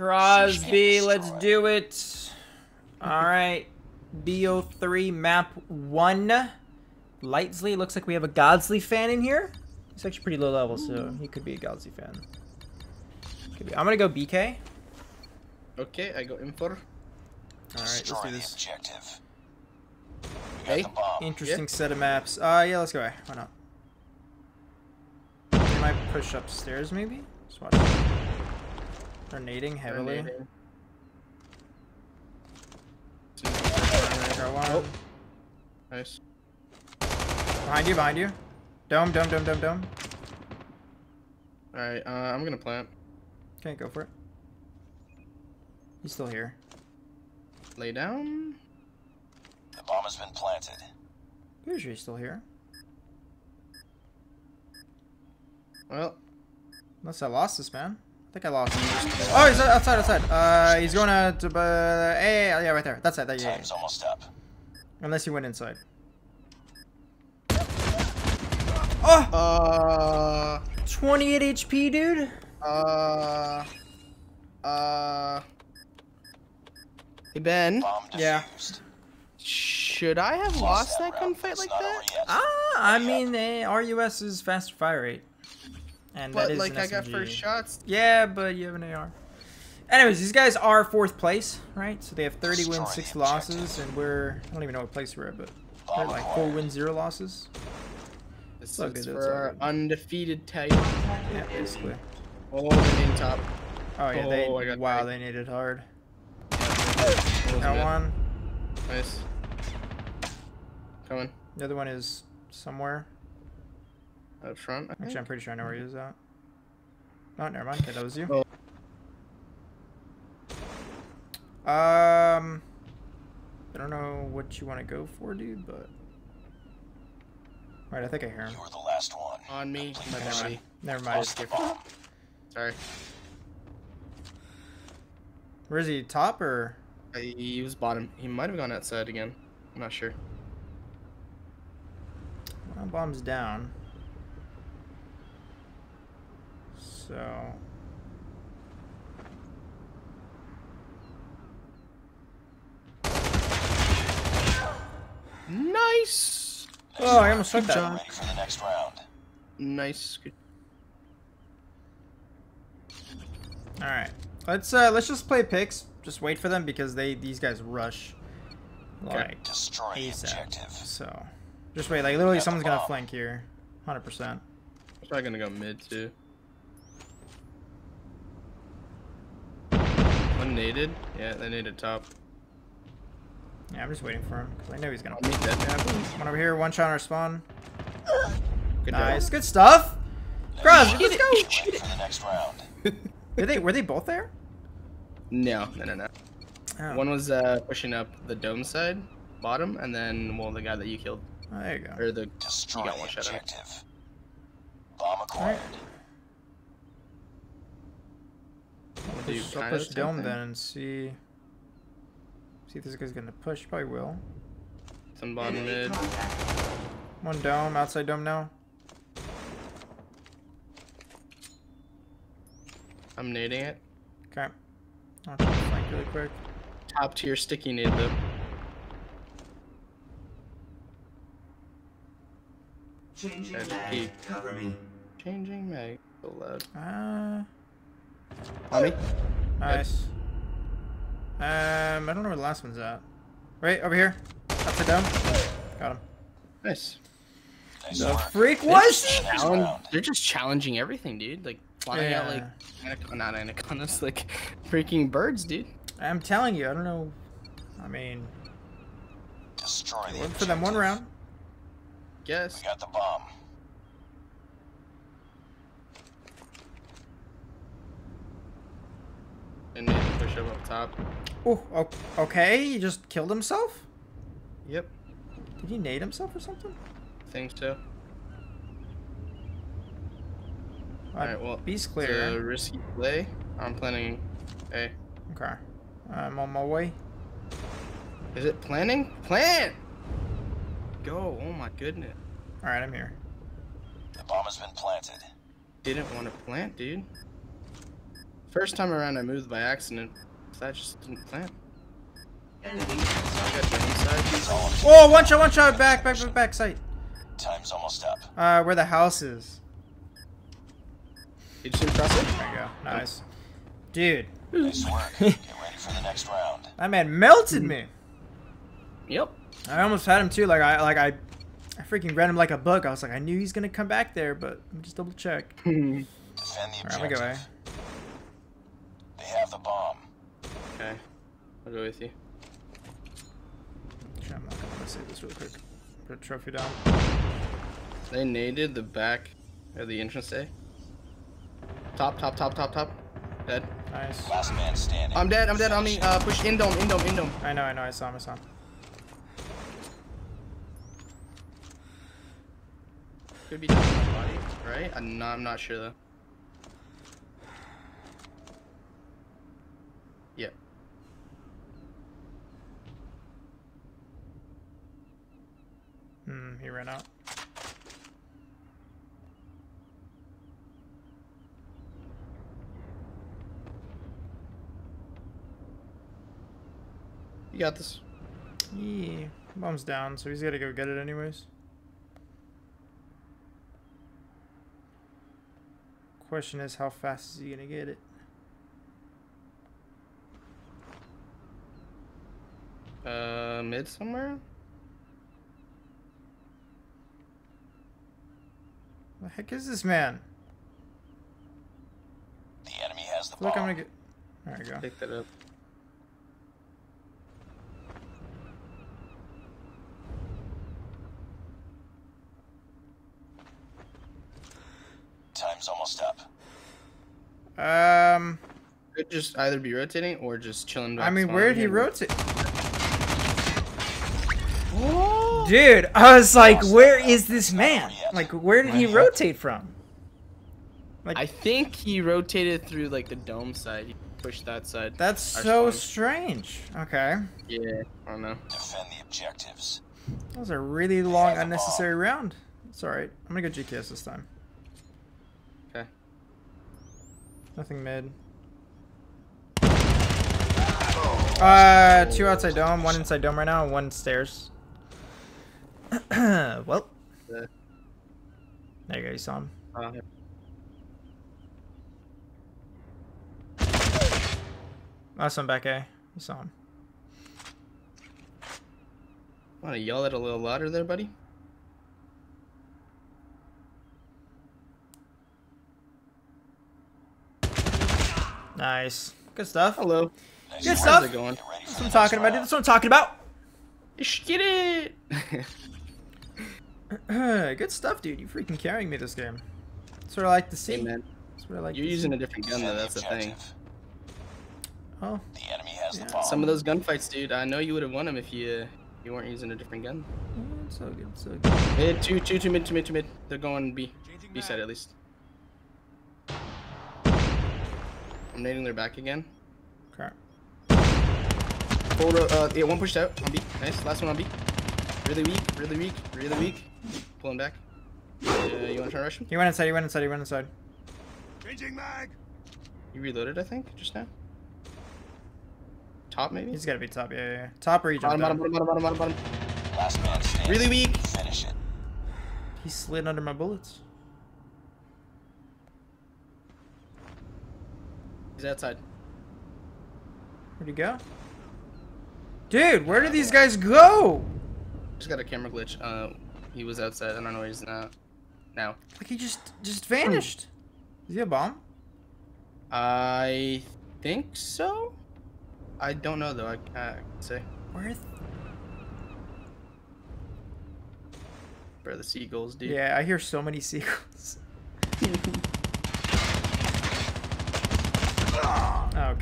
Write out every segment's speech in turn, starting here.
Crosby, let's do it. All right. BO3 map 1. Lightsley. Looks like we have a Godsley fan in here. He's actually pretty low level, so he could be a Godsley fan. Could be. I'm going to go BK. Okay, I go M4. All right, let's do this. Objective. Hey, interesting set of maps. Yeah, let's go. Why not? Can I push upstairs, maybe? Just watch. They're nading heavily. Oh. Nice. Behind you, behind you. Dome, dome, dome, dome, dome. All right, I'm gonna plant. Okay, go for it. He's still here. Lay down. The bomb has been planted. He's still here. Well, unless I lost this man. I think I lost him. Oh, he's outside, outside. He's going to yeah, right there. That's it. That, yeah. Time's almost up. Unless he went inside. Oh. 28 HP, dude. Hey Ben. Yeah. Should I have lost that gunfight like that? I mean, RUS is faster fire rate. And but, that is like, I got first shots. Yeah, but you have an AR. Anyways, these guys are 4th place, right? So they have 30 wins, 6 losses, and we're... I don't even know what place we're at, but they're like 4 wins, 0 losses. This is for our undefeated title. Yeah, basically. Oh, they need top. Oh, yeah, they... Wow, they needed hard. Got one. Nice. Coming. The other one is somewhere. Up front, actually, I'm pretty sure I know where he is at. Oh, never mind. Okay, that was you. Oh. I don't know what you want to go for, dude, but... Alright, I think I hear him. You were the last one. On me. Never mind. Sorry. Where is he? Top or...? He was bottom. He might have gone outside again. I'm not sure. Well, bomb's down. So nice. Oh, I almost took that. Ready for the next round. Nice. Good. All right, let's just play picks. Just wait for them because these guys rush like destroy ASAP. So just wait. Like literally, someone's gonna flank here, 100%. I'm probably gonna go mid too. Naded? Yeah, they naded top. Yeah, I'm just waiting for him because I know he's gonna need that happen. One over here, one shot on our spawn. Good nice, job. Good stuff. Cross, let's go. Get it. For the next round. Were they both there? No. Oh. One was pushing up the dome side, bottom, and then the guy that you killed. Oh, there you go. Or you got one shot on it. Bomb acquired. I'll push dome then and see if this guy's gonna push. Probably will. Some bottom mid. One dome, outside dome now. I'm nading it. Okay. I'll try to flank really quick. Top tier sticky nade though. Changing mag. Cover me. Changing mag. So loud. Mommy. Nice. I don't know where the last one's at. Right over here. Upside down. Got him. Nice. The freak was they're just challenging everything, dude. Like flying out like not anacondas, like freaking birds, dude. I'm telling you, I don't know. I mean, destroy the objective. For them one round. Yes. We got the bomb. And need to push him up top. Oh, okay. He just killed himself? Yep. Did he nade himself or something? I think so. Alright, well, it's a risky play. I'm planning A. Okay. I'm on my way. Is it planning? Plant! Go. Oh my goodness. Alright, I'm here. The bomb has been planted. Didn't want to plant, dude. First time around, I moved by accident. That just didn't plant. Whoa! One shot! Back sight. Time's almost up. Where the house is. Did you cross it? There you go. Nice, dude. Nice work. Get ready for the next round. That man melted me. Yep. I almost had him too. Like I freaking read him like a book. I was like, I knew he's gonna come back there, but let me just double check. Defend the objective. All right, we go. They have the bomb. Okay, I'll go with you. I'm not gonna save this real quick. Put a trophy down. They naded the back of the entrance A. Top. Dead. Nice. Last man standing. I'm dead. On me. Push in dome. I know. I saw him. Could be top of my body, right? I'm not sure though. Yep. He ran out. You got this. Yeah. Bomb's down, so he's gotta go get it anyways. Question is, how fast is he gonna get it? Mid somewhere? The heck is this man? The enemy has the bomb. Look, I'm gonna get. There we go. Pick that up. Time's almost up. Could just either be rotating or just chilling back. I mean, where'd he rotate? Dude, I was like, where is this man? Like, where did he rotate from? Like, I think he rotated through, like, the dome side. He pushed that side. That's so strange. Okay. Yeah, I don't know. Defend the objectives. That was a really long, unnecessary round. It's alright. I'm gonna go GKS this time. Okay. Nothing mid. 2 outside dome, 1 inside dome right now, and 1 stairs. Well. There you go, you saw him. Yeah. Last one back, eh? You saw him. Want to yell it a little louder there, buddy? Nice. Good stuff. Hello. Nice. Good stuff. How's it going? That's what I'm talking about, dude. That's what I'm talking about. You should get it. Good stuff, dude. You freaking carrying me this game. That's what I like to see. Hey, man. That's what I like. You're using a different gun though. That's the thing. Oh. The enemy has the bomb. Some of those gunfights, dude. I know you would have won them if you weren't using a different gun. It's so good. So good. Mid, two mid. They're going B side at least. I'm nading their back again. Okay. Hold up. Yeah, one pushed out on B. Nice. Last one on B. Really weak. Pulling back. You want to try to rush him? He went inside. Changing mag. You reloaded, I think, just now. Top, maybe? He's got to be top, yeah. Top or he jumped down. Bottom. Last man standing. Really weak. Finish it. He slid under my bullets. He's outside. Where'd he go? Dude, where do these guys go? Just got a camera glitch. He was outside. I don't know where he's now. Like he just vanished. Is he a bomb? I think so. I don't know though. I can't say. Where are the seagulls, dude? Yeah, I hear so many seagulls.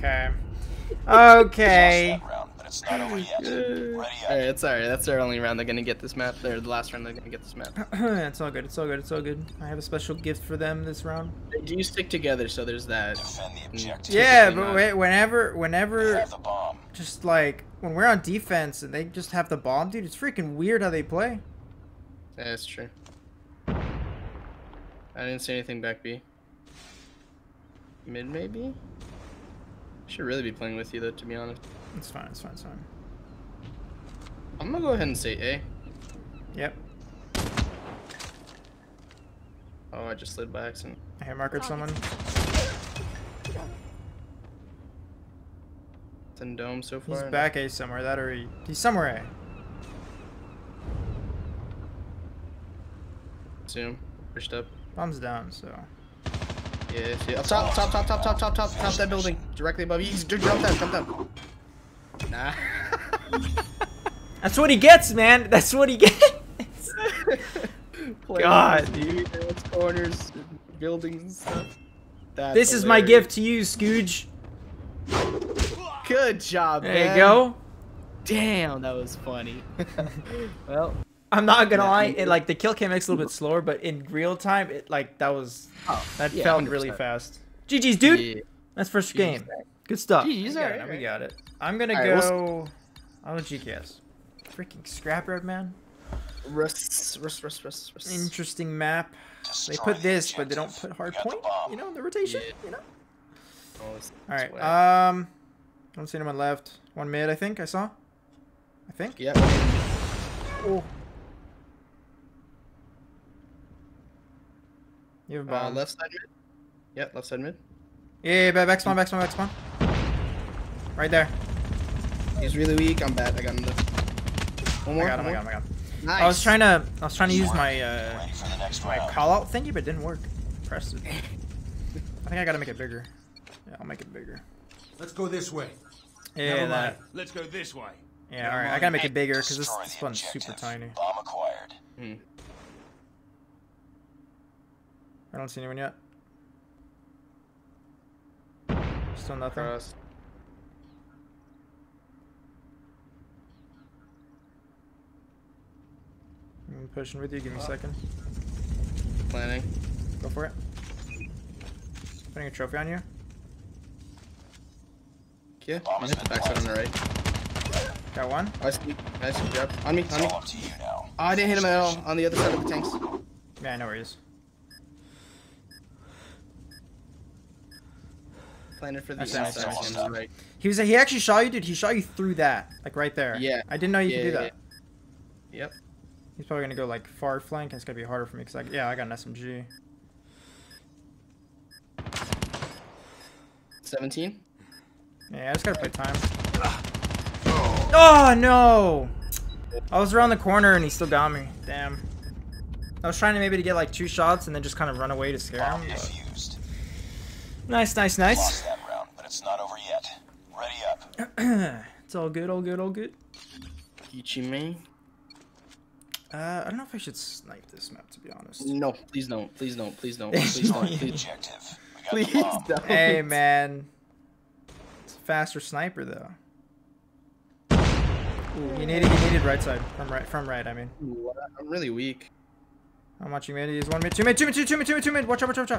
Okay. It's not over yet. Alright, it's alright. That's our only round they're gonna get this map. They're the last round they're gonna get this map. It's all good. I have a special gift for them this round. They do stick together, so there's that. Defend the objective. Yeah, but wait, whenever just like when we're on defense and they just have the bomb, dude, it's freaking weird how they play. Yeah, that's true. I didn't see anything back B. Mid maybe? Should really be playing with you though, to be honest. It's fine, it's fine, it's fine. I'm gonna go ahead and say A. Yep. Oh, I just slid by accident. I hair markered someone. It's in dome so far. He's back A somewhere, that or E. He's somewhere A. Zoom. Pushed up. Bomb's down, so. Yeah, yeah. Top, top, top, top, top, top, top, top that building. Directly above you. He's jump down. Nah. That's what he gets, man. That's what he gets. God, dude. Corners, buildings, and stuff. That's this is hilarious. My gift to you, Scooge. Good job, man. There you go. Damn, that was funny. Well, I'm not gonna lie. It, like the kill cam makes a little bit slower, but in real time, it like that was that yeah, fell 100%. Really fast. GG's, dude. Yeah. That's first game. Good stuff. GG's, alright. Right. We got it. I'm gonna go. I'll let you guess. Freaking scrap road, man. Rust. Interesting map. They put this, but they don't put hard point. You know, in the rotation. Yeah. You know. All right. I don't see anyone left. One mid, I think I saw. I think. Yep. Oh. You have a bomb. Left side mid. Yeah, left side mid. Yeah, back spawn. Right there. He's really weak. I'm bad. I got him. One more. I got him. Nice. I was trying to use my call out thingy, but it didn't work. Pressed it. I think I gotta make it bigger. Yeah, I'll make it bigger. Let's go this way. Yeah, that. Let's go this way. Yeah, all right. I gotta make it bigger because this one's super tiny. Bomb acquired. I don't see anyone yet. Still nothing. I'm pushing with you. Give me a second. Planning. Go for it. Putting a trophy on you. Yeah. Backside on the right. Got one. Nice job. On me. Oh, I didn't hit him at all. On the other side of the tanks. Yeah, I know where he is. Planted for the inside. Right. He actually shot you, dude. He shot you through that, like right there. Yeah. I didn't know you could do that. Yeah. Yep. He's probably gonna go like far flank, and it's gonna be harder for me because I got an SMG. 17. Yeah, I just gotta play time. Oh no! I was around the corner and he still got me. Damn. I was trying to maybe get like two shots and then just kind of run away to scare him. But... Nice. Lost that round, but it's not over yet. Ready up. It's all good. Ichi me. I don't know if I should snipe this map, to be honest. No, please don't. Please don't. Hey, man. It's a faster sniper, though. Ooh. You needed right side. From right, I mean. Ooh, I'm really weak. How much you made is one mid, two mid. Watch out.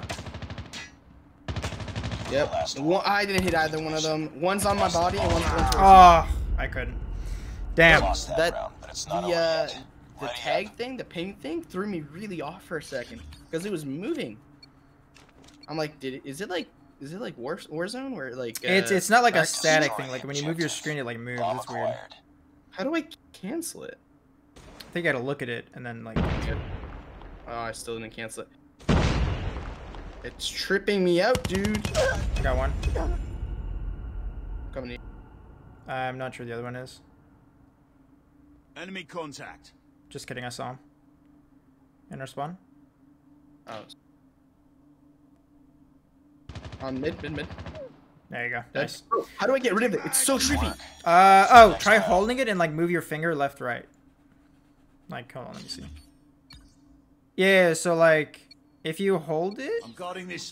Yep. Well, I didn't hit either one of them. One's on my body, and one's on my body. Oh, I couldn't. Damn. The tag thing, the ping thing, threw me really off for a second because it was moving. I'm like, is it like Warzone where like it's not like a static thing. Like when you move your screen, it like moves. It's weird. How do I cancel it? I think I gotta look at it and then like. Oh, I still didn't cancel it. It's tripping me out, dude. I got one. Coming. I'm not sure the other one is. Enemy contact. Just kidding, I saw him. In our spawn. Oh. On mid. There you go. Nice. How do I get rid of it? It's so tricky. Oh, try holding it and like move your finger left, right. Like, hold on, let me see. Yeah, so like, if you hold it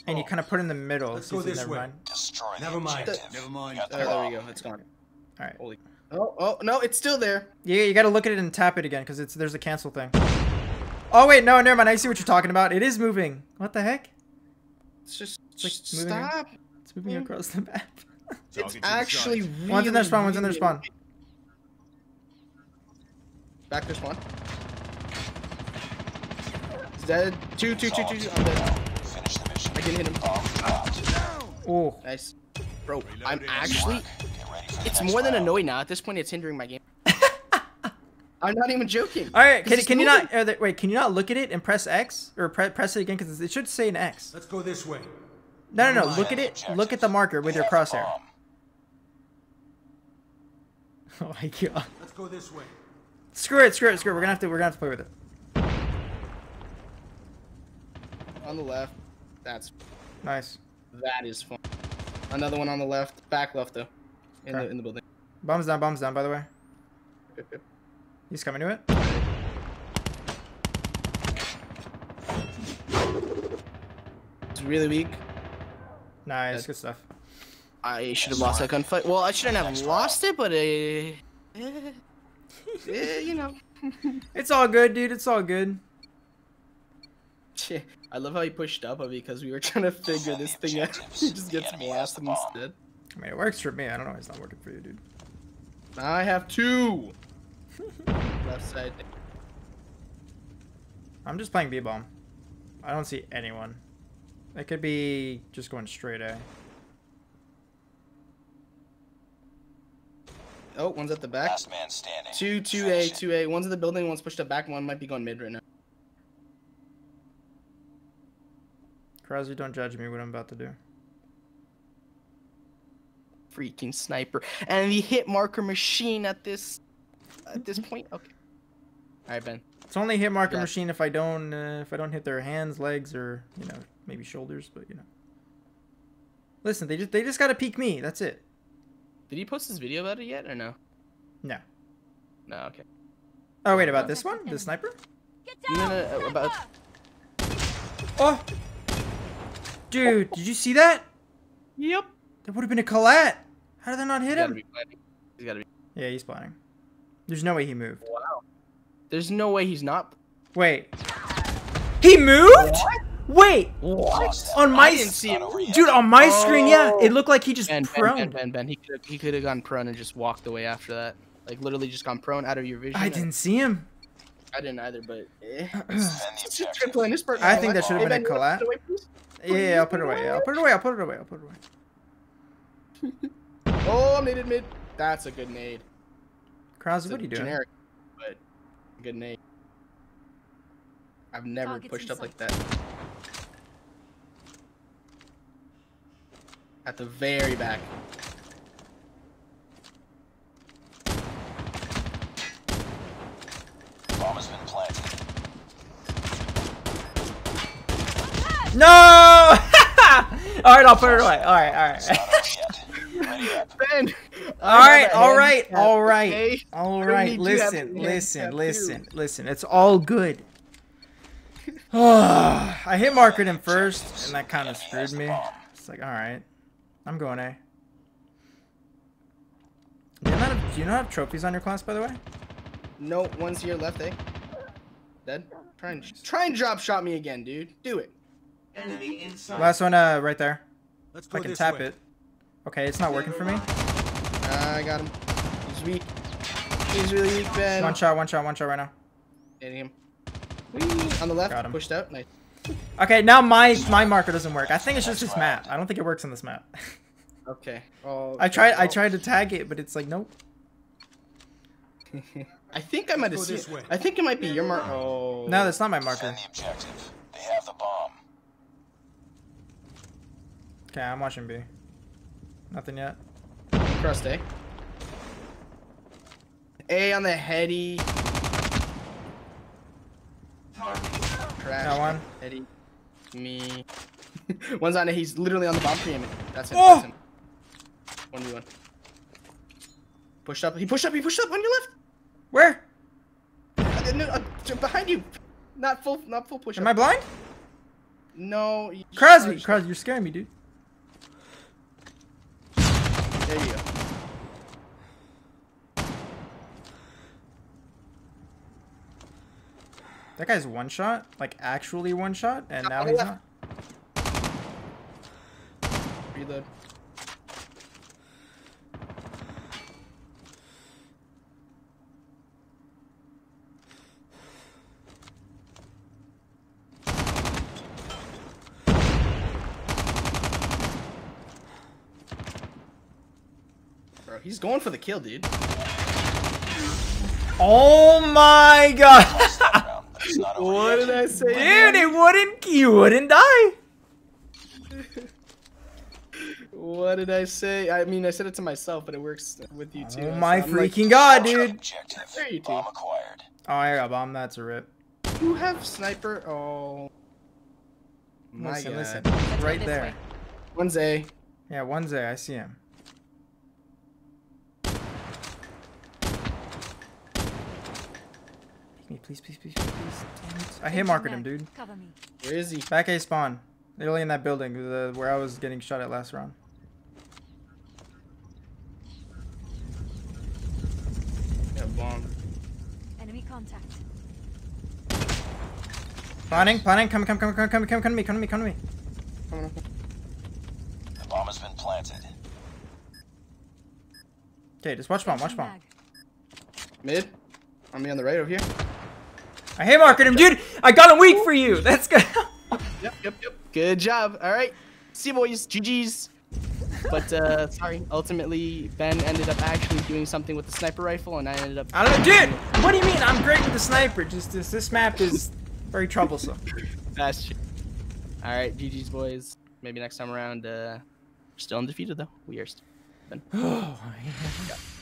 and you kind of put it in the middle. Let's go this way. Never mind. There we go. It's gone. All right. Holy. Oh, no, it's still there. Yeah, you gotta look at it and tap it again, because there's a cancel thing. Oh, wait, no, never mind. I see what you're talking about. It is moving. What the heck? It's just moving. Stop. It's moving across the map. It's actually really... One's in their spawn. Back to spawn. Is that a... Two. I'm dead. I can hit him. Oh. Nice. Bro, I'm actually... It's more than annoying now. At this point, it's hindering my game. I'm not even joking. All right, can you not... Wait, can you not look at it and press X? Or press it again? Because it should say an X. Let's go this way. No. Look at it. Look at the marker with your crosshair. Oh my god. Let's go this way. Screw it. We're gonna have to play with it. On the left. That's nice. That is fun. Another one on the left. Back left though. In the building. Bombs down, by the way. Yep. He's coming to it. It's really weak. Nice, good stuff. I should have lost that gunfight. Well, I shouldn't have lost it, but you know. It's all good, dude. It's all good. I love how he pushed up because we were trying to figure this thing out. He just gets blasted instead. I mean, it works for me. I don't know why it's not working for you, dude. I have two. Left side. I'm just playing B-bomb. I don't see anyone. It could be just going straight A. Oh, one's at the back. Last man standing. Two A. One's in the building. One's pushed up back. One might be going mid right now. Crosby, don't judge me what I'm about to do. Freaking sniper and the hit marker machine at this point. Okay. All right, Ben. It's only hit marker machine if I don't hit their hands, legs, or maybe shoulders, but Listen, they just gotta peek me. That's it. Did he post his video about it yet or no? No. No. Okay. Oh wait, about this one, the sniper. Get down, no, about. Oh. Dude, did you see that? Yep. That would have been a collat. How did that not hit him? He's gotta be. Yeah, he's planning. There's no way he moved. Wow. There's no way he's not. Wait. He moved? What? Wait. What? On my Dude, on my screen, yeah. It looked like he just prone. Ben. He could have gone prone and just walked away after that. Like literally just gone prone out of your vision. I didn't see him. I didn't either, but I think that should have been a collat. Yeah, I'll put it away. Oh, I'm naded mid. That's a good nade. Krause, what are you doing? Generic, but good nade. I've never pushed up like that. At the very back. Bomb has been planted. No! Alright, I'll put it away. Alright. Ben! Alright. Listen. It's all good. I hit markered him first, and that kind of screwed me. It's like, alright. I'm going A. Do you not have trophies on your class, by the way? No, one's here left A. Dead. Try and drop shot me again, dude. Do it. Enemy inside. Last one, right there. Let's go. I can tap it. Okay, it's not working for me. I got him. He's weak. He's really weak, Ben. One shot right now. Hitting him. Whee! On the left. Got him. Pushed out. Nice. Okay, now my marker doesn't work. I think it's just this map. I don't think it works on this map. Okay. Oh, I tried to tag it, but it's like nope. I think I might have seen. I think it might be your marker. Oh. No, that's not my marker. Defend the objective. They have the bomb. Okay, I'm watching B. Nothing yet. Cross A. A on the heady. That one. Heady. Me. One's on it. He's literally on the bomb frame. That's him. Oh! That's him. 1v1. He pushed up on your left. Where? Behind you. Not full push up. Am I blind? No. Crosby, you're scaring me, dude. There you go. That guy's one shot, like actually one shot, and now he's not. Reload. bro. He's going for the kill, dude. Oh my god! What did I say? Dude, it wouldn't. You wouldn't die. What did I say? I mean, I said it to myself, but it works with you too. Oh my freaking god, dude! There you go. Oh, I got bomb. That's a rip. You have sniper. Oh. My god. Listen, right there. One's A. Yeah, one's A. I see him. Please, please, please, please. I hit markered him, dude. Where is he? Back A spawn. Literally in that building where I was getting shot at last round. Yeah, bomb. Enemy contact. Planning, planning. Come to me. The bomb has been planted. Okay, just watch bomb, watch bomb. Mid? On me on the right over here. I hit marked him, dude. I got him weak for you. That's good. Yep. Good job. All right. See you, boys. GG's. But, sorry. Ultimately, Ben ended up actually doing something with the sniper rifle, and I ended up... I don't know, dude. What do you mean? I'm great with the sniper. Just this map is very troublesome. That's true. All right. GG's, boys. Maybe next time around, we're still undefeated, though. We are still... Ben. Oh, yeah.